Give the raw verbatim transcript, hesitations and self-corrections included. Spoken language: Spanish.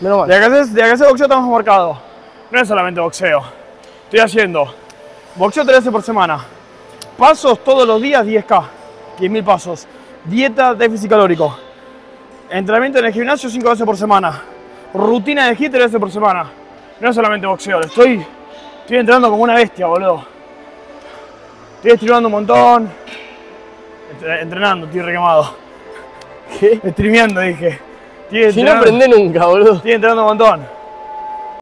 Menos mal. Desde que hace boxeo estamos marcados. No es solamente boxeo. Estoy haciendo boxeo tres veces por semana. Pasos todos los días, diez K. diez mil pasos. Dieta, déficit calórico. Entrenamiento en el gimnasio cinco veces por semana. Rutina de hit tres veces por semana. No es solamente boxeo. Estoy, estoy entrenando como una bestia, boludo. Estoy estirando un montón. Entre, entrenando, estoy requemado. ¿Qué? Streameando, dije. Si no aprendés nunca, boludo. Estoy entrenando un montón.